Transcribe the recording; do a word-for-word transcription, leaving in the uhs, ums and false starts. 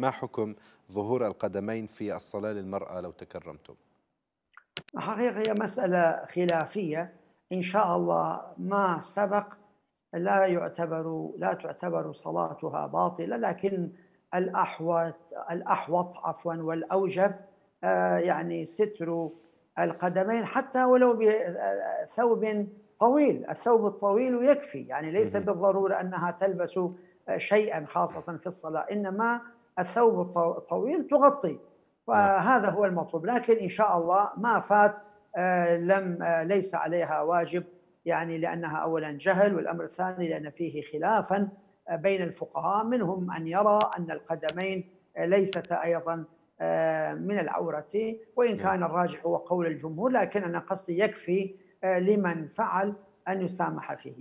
ما حكم ظهور القدمين في الصلاة للمرأة لو تكرمتم؟ حقيقة هي مسألة خلافية، إن شاء الله ما سبق لا يعتبر لا تعتبر صلاتها باطلة، لكن الأحوط الأحوط عفوا والأوجب يعني ستر القدمين حتى ولو بثوب طويل، الثوب الطويل يكفي، يعني ليس بالضرورة أنها تلبس شيئا خاصة في الصلاة، إنما الثوب الطويل تغطي، فهذا هو المطلوب. لكن إن شاء الله ما فات لم ليس عليها واجب، يعني لأنها أولا جهل، والأمر الثاني لأن فيه خلافا بين الفقهاء، منهم أن يرى أن القدمين ليست أيضا من العورة، وإن كان الراجح هو قول الجمهور، لكن أنا قصدي يكفي لمن فعل أن يسامح فيه.